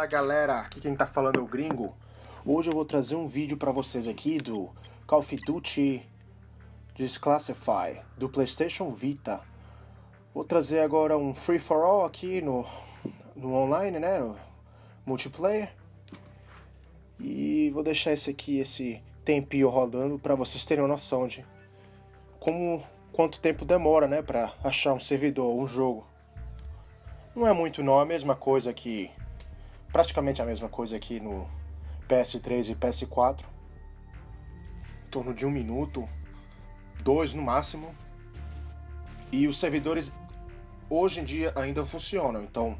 Fala galera, aqui quem tá falando é o Gringo. Hoje eu vou trazer um vídeo pra vocês aqui do Call of Duty Declassified do PlayStation Vita. Vou trazer agora um free for all aqui no online, né, no multiplayer. E vou deixar esse tempinho rodando pra vocês terem uma noção de quanto tempo demora, né, pra achar um servidor ou um jogo. Não é muito não, é a mesma coisa que... praticamente a mesma coisa aqui no PS3 e PS4. Em torno de 1 minuto, 2 no máximo. E os servidores hoje em dia ainda funcionam, então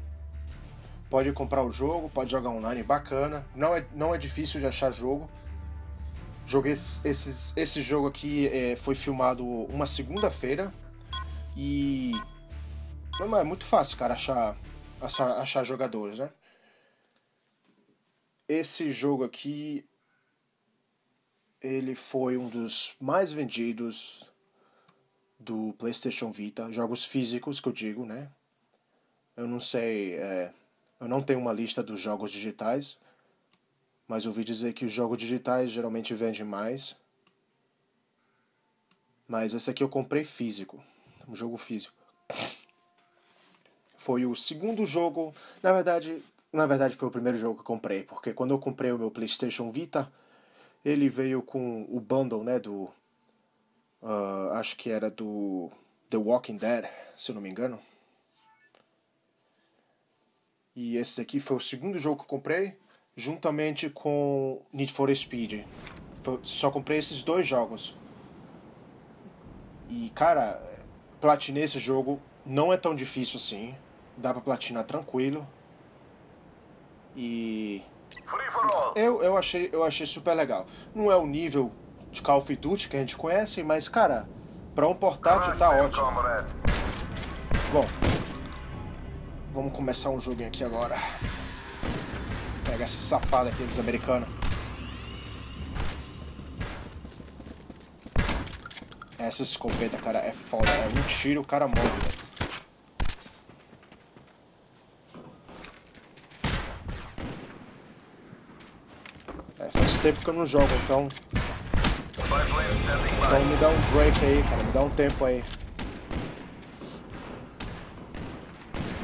pode comprar o jogo, pode jogar online, bacana. Não é difícil de achar jogo. Joguei esse jogo aqui, foi filmado uma segunda-feira. E... não é muito fácil, cara, achar jogadores, né? Esse jogo aqui, ele foi um dos mais vendidos do PlayStation Vita, jogos físicos que eu digo, né? Eu não sei, eu não tenho uma lista dos jogos digitais, mas ouvi dizer que os jogos digitais geralmente vendem mais. Mas esse aqui eu comprei físico, um jogo físico. Foi o segundo jogo, na verdade foi o primeiro jogo que eu comprei, porque quando eu comprei o meu PlayStation Vita, ele veio com o bundle, né, do, acho que era do The Walking Dead, se eu não me engano. E esse aqui foi o segundo jogo que eu comprei, juntamente com Need for Speed. Só comprei esses dois jogos. E cara, platinei esse jogo, não é tão difícil assim. Dá pra platinar tranquilo. E... Eu achei super legal. Não é o nível de Call of Duty que a gente conhece, mas cara, pra um portátil tá ótimo. Bom, vamos começar um joguinho aqui agora. Pega essa safada aqui dos americanos. Essa escopeta, cara, é foda. É um tiro, o cara morre, velho. Faz tempo que eu não jogo, então... então me dá um break aí, cara. Me dá um tempo aí.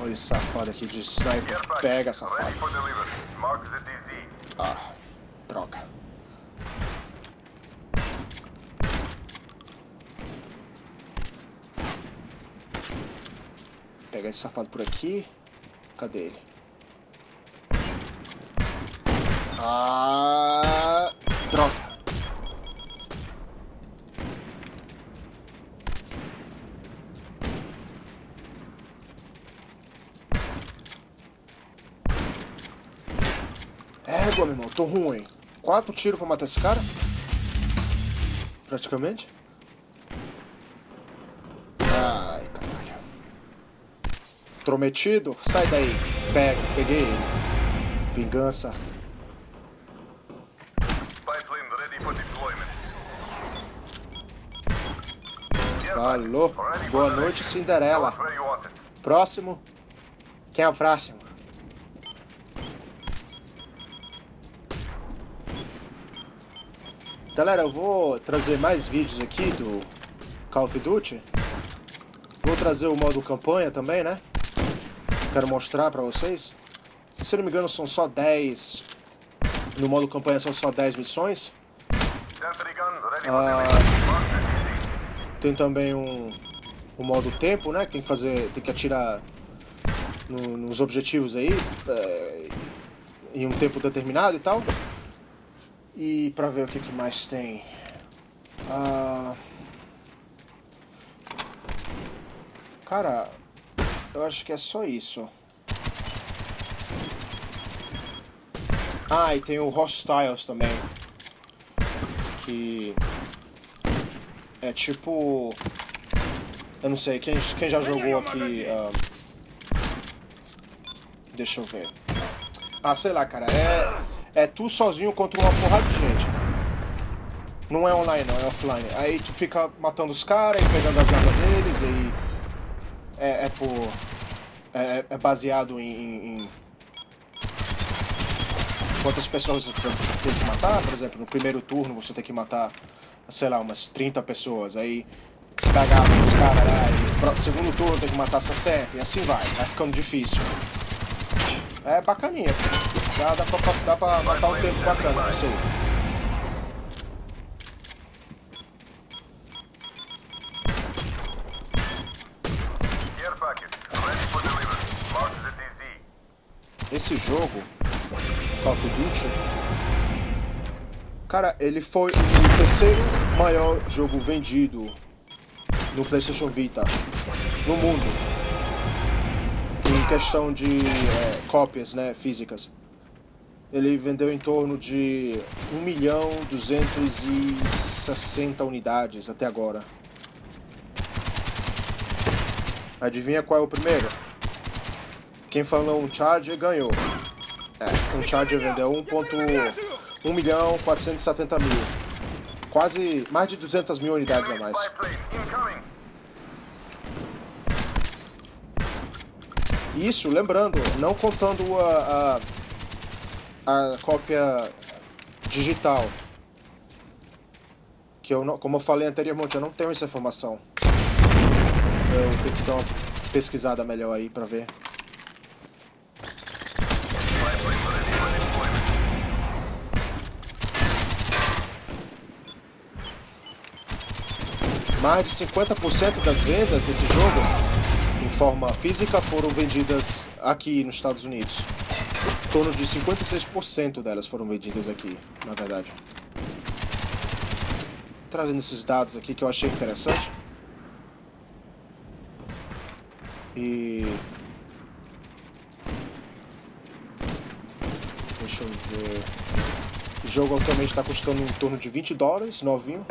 Olha esse safado aqui de sniper. Pega, safado. Ah, troca. Pegar esse safado por aqui. Cadê ele? Ah, droga. É, meu irmão, tô ruim. 4 tiros pra matar esse cara? Praticamente. Ai, caralho. Intrometido? Sai daí. Peguei ele. Vingança. Alô, boa noite, Cinderela. Próximo. Quem é o próximo? Galera, eu vou trazer mais vídeos aqui do Call of Duty. Vou trazer o modo campanha também, né? Quero mostrar pra vocês. Se não me engano, são só 10. No modo campanha são só 10 missões. Tem também um modo tempo, né? Que tem que fazer, tem que atirar nos objetivos aí, em um tempo determinado e tal. E pra ver o que mais tem. Cara, eu acho que é só isso. Ah, e tem o Hostiles também. Que... é tipo... eu não sei, quem já jogou aqui... deixa eu ver... ah, sei lá, cara, é tu sozinho contra uma porrada de gente. Não é online, não, é offline. Aí tu fica matando os caras e pegando as armas deles e... é baseado em quantas pessoas você tem que matar. Por exemplo, no primeiro turno você tem que matar, sei lá, umas 30 pessoas. Aí pegar os caras lá e no segundo turno tem que matar 60. E assim vai ficando difícil. É bacaninha, dá pra matar um tempo bacana com isso aí. Esse jogo, Call of Duty, cara, ele foi o terceiro maior jogo vendido no PlayStation Vita no mundo, em questão de cópias, né, físicas. Ele vendeu em torno de 1.260.000 unidades até agora. Adivinha qual é o primeiro? Quem falou um Charger ganhou. É, um Charger vendeu 1.470.000. Quase mais de 200.000 unidades a mais. Isso, lembrando, não contando a cópia digital. Que eu não, como eu falei anteriormente, eu não tenho essa informação. Eu tenho que dar uma pesquisada melhor aí pra ver. Mais de 50% das vendas desse jogo, em forma física, foram vendidas aqui nos Estados Unidos. Em torno de 56% delas foram vendidas aqui, na verdade. Trazendo esses dados aqui que eu achei interessante. E... deixa eu ver... O jogo atualmente está custando em torno de $20, novinho.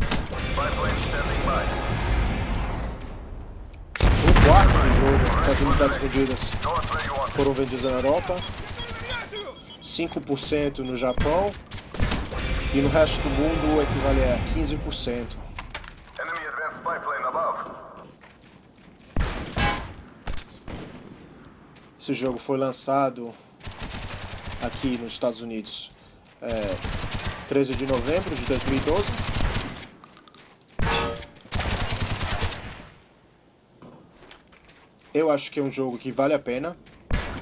Um quarto do jogo, as unidades vendidas foram vendidas na Europa, 5% no Japão e no resto do mundo equivale a 15%. Esse jogo foi lançado aqui nos Estados Unidos 13 de novembro de 2012. Eu acho que é um jogo que vale a pena,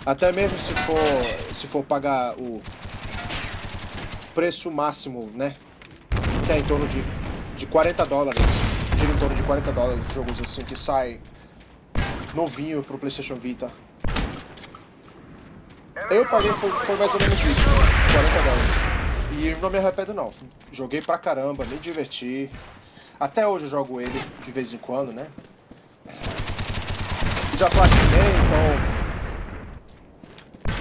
até mesmo se for pagar o preço máximo, né? Que é em torno de $40, gira em torno de $40, jogos assim que sai novinho pro PlayStation Vita. Eu paguei, foi mais ou menos isso, uns $40. E não me arrependo não, joguei pra caramba, me diverti, até hoje eu jogo ele de vez em quando, né? Já platinei, então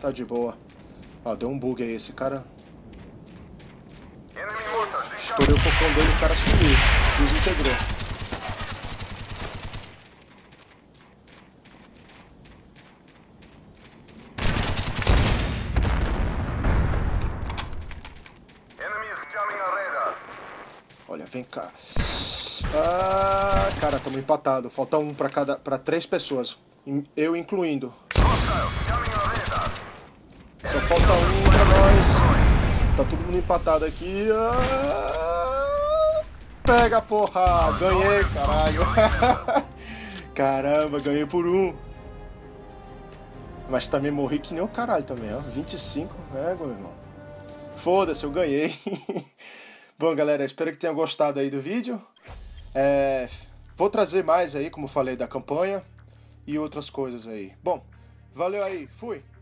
tá de boa. Ó, deu um bug aí, esse cara. Estourei o cocão dele, o cara sumiu, desintegrou. Olha, vem cá. Ah, cara, estamos empatados. Falta um pra três pessoas, eu incluindo. Só falta um pra nós. Tá todo mundo empatado aqui. Ah, pega, porra! Ganhei, caralho. Caramba, ganhei por um. Mas também morri que nem o caralho também, ó. 25, meu irmão. Foda-se, eu ganhei. Bom, galera, espero que tenham gostado aí do vídeo. Vou trazer mais aí, como falei, da campanha e outras coisas aí. Bom, valeu aí, fui!